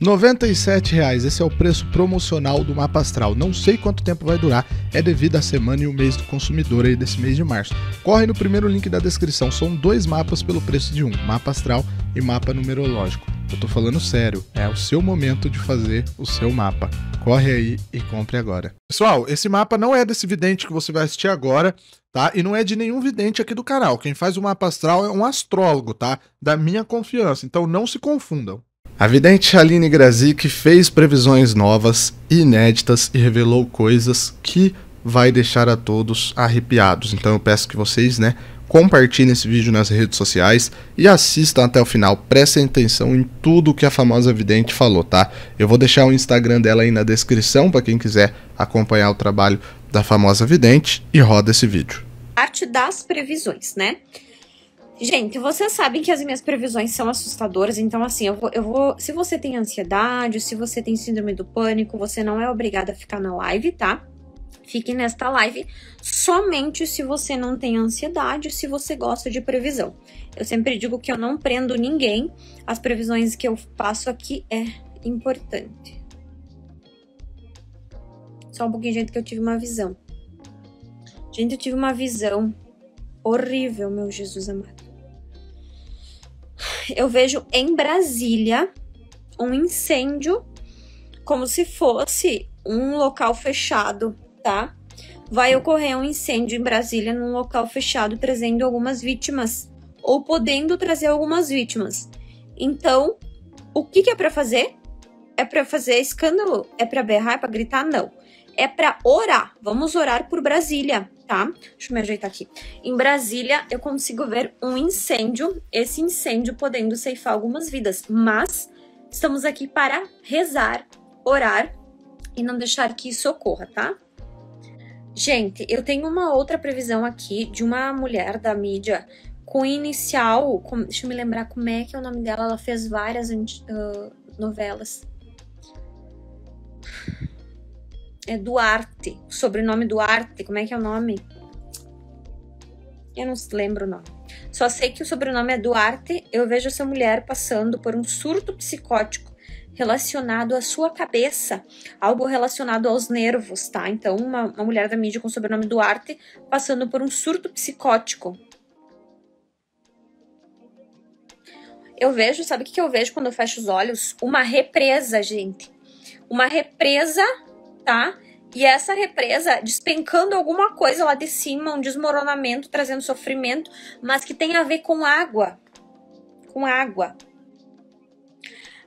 R$ 97,00, esse é o preço promocional do mapa astral. Não sei quanto tempo vai durar, é devido à semana e o mês do consumidor aí desse mês de março. Corre no primeiro link da descrição, são dois mapas pelo preço de um, mapa astral e mapa numerológico. Eu tô falando sério, é o seu momento de fazer o seu mapa. Corre aí e compre agora. Pessoal, esse mapa não é desse vidente que você vai assistir agora, tá? E não é de nenhum vidente aqui do canal. Quem faz o mapa astral é um astrólogo, tá? Da minha confiança, então não se confundam. A vidente Chaline Grazik fez previsões novas, inéditas e revelou coisas que vai deixar a todos arrepiados. Então eu peço que vocês, compartilhem esse vídeo nas redes sociais e assistam até o final. Prestem atenção em tudo que a famosa vidente falou, tá? Eu vou deixar o Instagram dela aí na descrição para quem quiser acompanhar o trabalho da famosa vidente e roda esse vídeo. Parte das previsões, Gente, vocês sabem que as minhas previsões são assustadoras, então assim, se você tem ansiedade, se você tem síndrome do pânico, você não é obrigada a ficar na live, tá? Fique nesta live somente se você não tem ansiedade, se você gosta de previsão. Eu sempre digo que eu não prendo ninguém, as previsões que eu passo aqui é importante. Só um pouquinho, gente, que eu tive uma visão. Gente, eu tive uma visão horrível, meu Jesus amado. Eu vejo em Brasília um incêndio como se fosse um local fechado, tá? Vai ocorrer um incêndio em Brasília num local fechado, trazendo algumas vítimas, ou podendo trazer algumas vítimas. Então, o que que é pra fazer? É pra fazer escândalo? É pra berrar? É pra gritar? Não. É pra orar. Vamos orar por Brasília, tá? Deixa eu me ajeitar aqui. Em Brasília, eu consigo ver um incêndio. Esse incêndio podendo ceifar algumas vidas. Mas estamos aqui para rezar, orar e não deixar que isso ocorra, tá? Gente, eu tenho uma outra previsão aqui de uma mulher da mídia com inicial... Deixa eu me lembrar como é que é o nome dela. Ela fez várias novelas. É Duarte, o sobrenome Duarte, como é que é o nome? Eu não lembro o nome. Só sei que o sobrenome é Duarte. Eu vejo essa mulher passando por um surto psicótico relacionado à sua cabeça, algo relacionado aos nervos, tá? Então, uma mulher da mídia com o sobrenome Duarte passando por um surto psicótico. Eu vejo, sabe o que eu vejo quando eu fecho os olhos? Uma represa, gente. Uma represa... Tá? E essa represa despencando alguma coisa lá de cima, um desmoronamento, trazendo sofrimento, mas que tem a ver com água. Com água.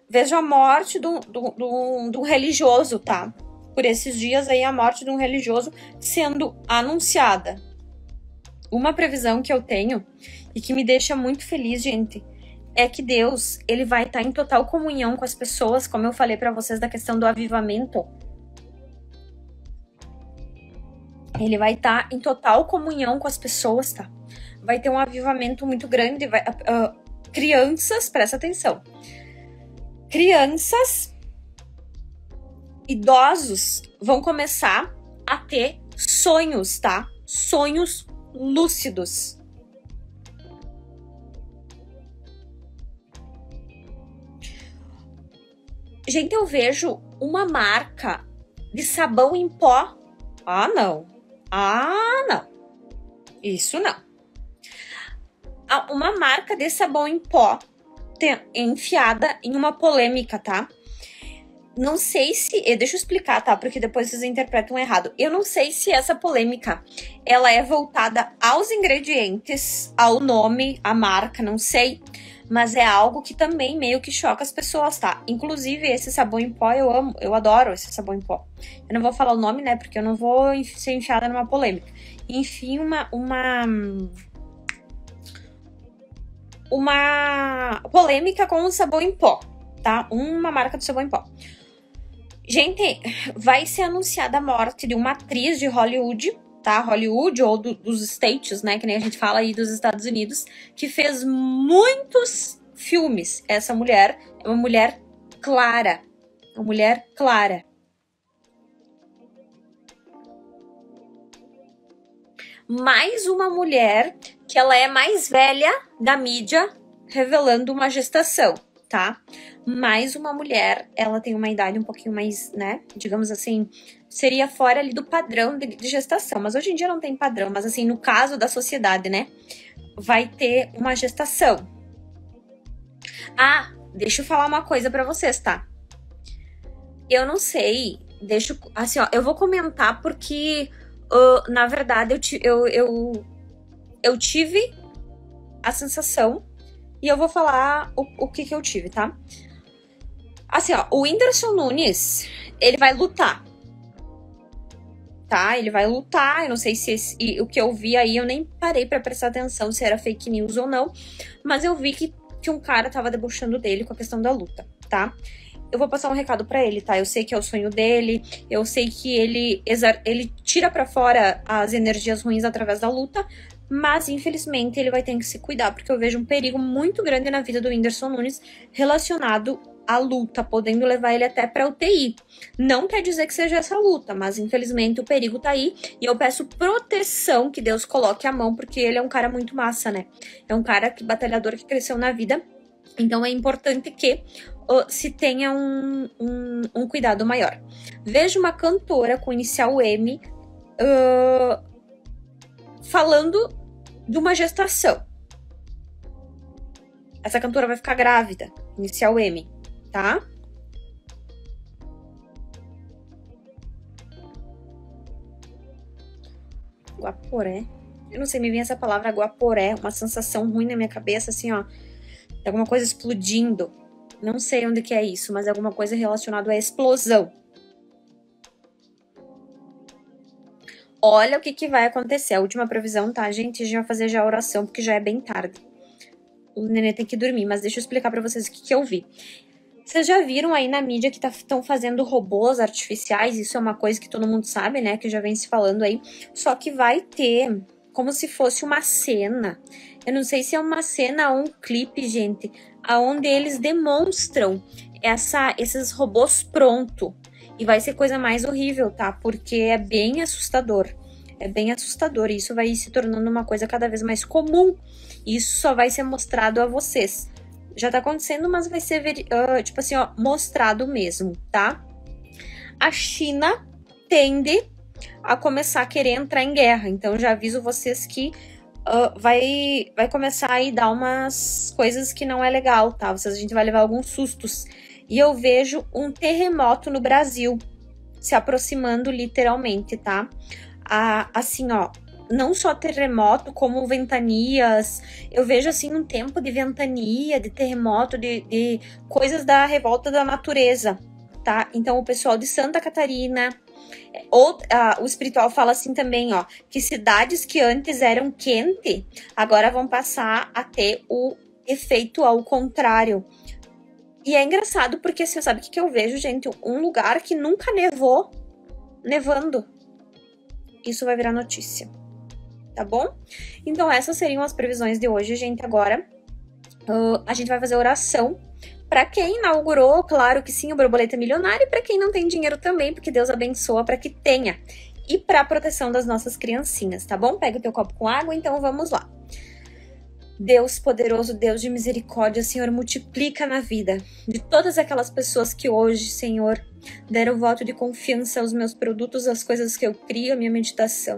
Vejo a morte de um religioso, tá? Por esses dias aí, a morte de um religioso sendo anunciada. Uma previsão que eu tenho e que me deixa muito feliz, gente, é que Deus, ele vai estar em total comunhão com as pessoas, como eu falei pra vocês da questão do avivamento. Ele vai estar em total comunhão com as pessoas, tá? Vai ter um avivamento muito grande. Crianças, presta atenção. Crianças, idosos vão começar a ter sonhos, tá? Sonhos lúcidos. Gente, eu vejo uma marca de sabão em pó. Ah, não. Ah, não. Isso não. Uma marca de sabão em pó enfiada em uma polêmica, tá? Não sei se... Deixa eu explicar, tá? Porque depois vocês interpretam errado. Eu não sei se essa polêmica, ela é voltada aos ingredientes, ao nome, à marca, não sei. Mas é algo que também meio que choca as pessoas, tá? Inclusive, esse sabão em pó eu amo, eu adoro esse sabão em pó. Eu não vou falar o nome, né? Porque eu não vou ser enfiada numa polêmica. Enfim, uma polêmica com o sabão em pó, tá? Uma marca do sabão em pó. Gente, vai ser anunciada a morte de uma atriz de Hollywood, tá? Hollywood ou dos States, né? Que nem a gente fala aí dos Estados Unidos, que fez muitos filmes. Essa mulher é uma mulher clara. Uma mulher clara. Mais uma mulher que ela é mais velha da mídia, revelando uma gestação. tá? Mas uma mulher, ela tem uma idade um pouquinho mais, né, digamos assim, seria fora ali do padrão de gestação. Mas hoje em dia não tem padrão, mas assim, no caso da sociedade, né, vai ter uma gestação. Ah, deixa eu falar uma coisa pra vocês, tá? Eu não sei, deixa, assim, ó, eu vou comentar porque, na verdade, eu tive a sensação e eu vou falar o que eu tive, tá? Assim, ó, o Whindersson Nunes, ele vai lutar, tá? Ele vai lutar, eu não sei se o que eu vi aí, eu nem parei pra prestar atenção se era fake news ou não, mas eu vi que um cara tava debochando dele com a questão da luta, tá? Eu vou passar um recado pra ele, tá? Eu sei que é o sonho dele, eu sei que ele tira pra fora as energias ruins através da luta, mas infelizmente ele vai ter que se cuidar, porque eu vejo um perigo muito grande na vida do Whindersson Nunes relacionado à luta, podendo levar ele até pra UTI. Não quer dizer que seja essa luta, mas infelizmente o perigo tá aí, e eu peço proteção, que Deus coloque a mão, porque ele é um cara muito massa, né? É um cara que, batalhador, que cresceu na vida, então é importante que se tenha um cuidado maior. Vejo uma cantora com inicial M falando de uma gestação. Essa cantora vai ficar grávida, inicial M, tá? Guaporé. Eu não sei, me vem essa palavra guaporé, uma sensação ruim na minha cabeça, assim, ó. Alguma coisa explodindo. Não sei onde que é isso, mas alguma coisa relacionada à explosão. Olha o que vai acontecer. A última previsão, tá, gente? A gente vai fazer já a oração, porque já é bem tarde. O nenê tem que dormir, mas deixa eu explicar pra vocês o que eu vi. Vocês já viram aí na mídia que estão fazendo robôs artificiais? Isso é uma coisa que todo mundo sabe, né? Que já vem se falando aí. Só que vai ter como se fosse uma cena. Eu não sei se é uma cena ou um clipe, gente, aonde eles demonstram esses robôs pronto. E vai ser coisa mais horrível, tá? Porque é bem assustador. É bem assustador. E isso vai se tornando uma coisa cada vez mais comum. E isso só vai ser mostrado a vocês. Já tá acontecendo, mas vai ser, tipo assim, ó, mostrado mesmo, tá? A China tende a começar a querer entrar em guerra. Então, já aviso vocês que vai começar a dar umas coisas que não é legal, tá? A gente vai levar alguns sustos. E eu vejo um terremoto no Brasil se aproximando literalmente, tá? Assim, ó, não só terremoto, como ventanias. Eu vejo, assim, um tempo de ventania, de terremoto, de coisas da revolta da natureza, tá? Então, o pessoal de Santa Catarina... O espiritual fala assim também, ó, que cidades que antes eram quentes, agora vão passar a ter o efeito ao contrário. E é engraçado porque, assim, sabe o que eu vejo, gente? Um lugar que nunca nevou, nevando. Isso vai virar notícia, tá bom? Então essas seriam as previsões de hoje, gente. Agora a gente vai fazer oração. Para quem inaugurou, claro que sim, o borboleta milionário, e para quem não tem dinheiro também, porque Deus abençoa para que tenha. E para a proteção das nossas criancinhas, tá bom? Pega o teu copo com água, então vamos lá. Deus poderoso, Deus de misericórdia, Senhor, multiplica na vida de todas aquelas pessoas que hoje, Senhor, deram voto de confiança aos meus produtos, às coisas que eu crio, à minha meditação.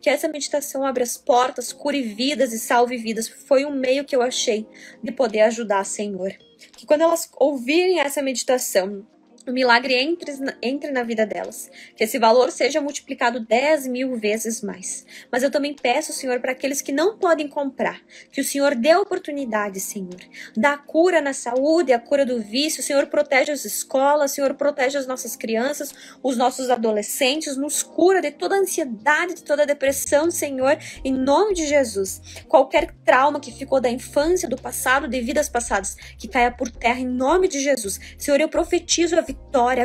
Que essa meditação abra as portas, cure vidas e salve vidas. Foi um meio que eu achei de poder ajudar, Senhor. Que quando elas ouvirem essa meditação, o milagre entre na vida delas. Que esse valor seja multiplicado 10.000 vezes mais. Mas eu também peço, Senhor, para aqueles que não podem comprar, que o Senhor dê a oportunidade, Senhor. Dá a cura na saúde, a cura do vício. O Senhor protege as escolas, o Senhor protege as nossas crianças, os nossos adolescentes. Nos cura de toda a ansiedade, de toda a depressão, Senhor, em nome de Jesus. Qualquer trauma que ficou da infância, do passado, de vidas passadas, que caia por terra em nome de Jesus. Senhor, eu profetizo a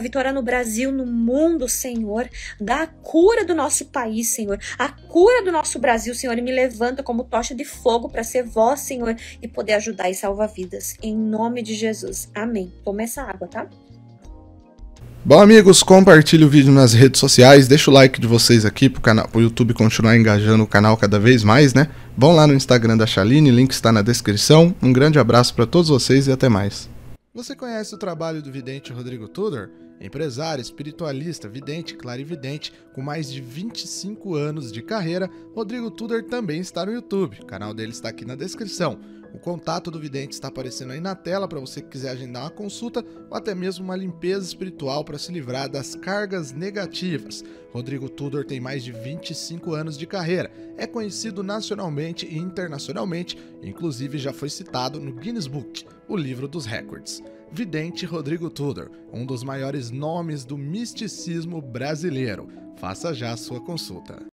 vitória no Brasil, no mundo, Senhor, da cura do nosso país, Senhor, a cura do nosso Brasil, Senhor, e me levanta como tocha de fogo para ser voz, Senhor, e poder ajudar e salvar vidas, em nome de Jesus, amém. Toma essa água, tá? Bom, amigos, compartilhe o vídeo nas redes sociais, deixa o like de vocês aqui pro YouTube continuar engajando o canal cada vez mais, né? Vão lá no Instagram da Chaline, link está na descrição, um grande abraço para todos vocês e até mais. Você conhece o trabalho do vidente Rodrigo Tudor? Empresário, espiritualista, vidente, clarividente, com mais de 25 anos de carreira, Rodrigo Tudor também está no YouTube. O canal dele está aqui na descrição. O contato do vidente está aparecendo aí na tela para você que quiser agendar uma consulta ou até mesmo uma limpeza espiritual para se livrar das cargas negativas. Rodrigo Tudor tem mais de 25 anos de carreira, é conhecido nacionalmente e internacionalmente, inclusive já foi citado no Guinness Book, o livro dos recordes. Vidente Rodrigo Tudor, um dos maiores nomes do misticismo brasileiro. Faça já a sua consulta.